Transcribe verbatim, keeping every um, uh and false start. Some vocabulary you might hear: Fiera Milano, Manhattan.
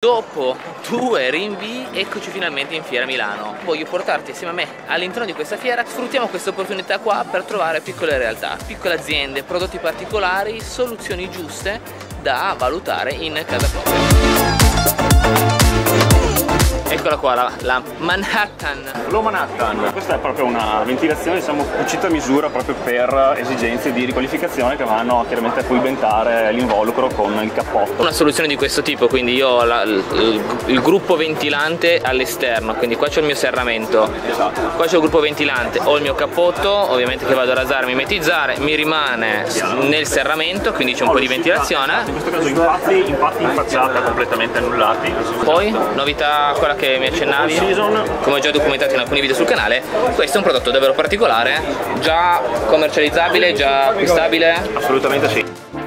Dopo due rinvii, eccoci finalmente in Fiera Milano. Voglio portarti insieme a me all'interno di questa fiera. Sfruttiamo questa opportunità qua per trovare piccole realtà, piccole aziende, prodotti particolari, soluzioni giuste da valutare in casa propria. Eccola qua, la, la Manhattan. Lo Manhattan. Questa è proprio una ventilazione, diciamo, cucita a misura proprio per esigenze di riqualificazione che vanno chiaramente a coibentare l'involucro con il cappotto. Una soluzione di questo tipo, quindi io ho la, il, il gruppo ventilante all'esterno, quindi qua c'ho il mio serramento, esatto. Qua c'ho il gruppo ventilante, ho il mio cappotto, ovviamente che vado a rasare, mimetizzare, mi rimane nel serramento, quindi c'è un oh, po' di ventilazione. Esatto. In questo caso impatti, impatti in facciata completamente annullati. Poi, novità quella che mi accennavi, come ho già documentato in alcuni video sul canale, questo è un prodotto davvero particolare, già commercializzabile, già acquistabile? Assolutamente sì.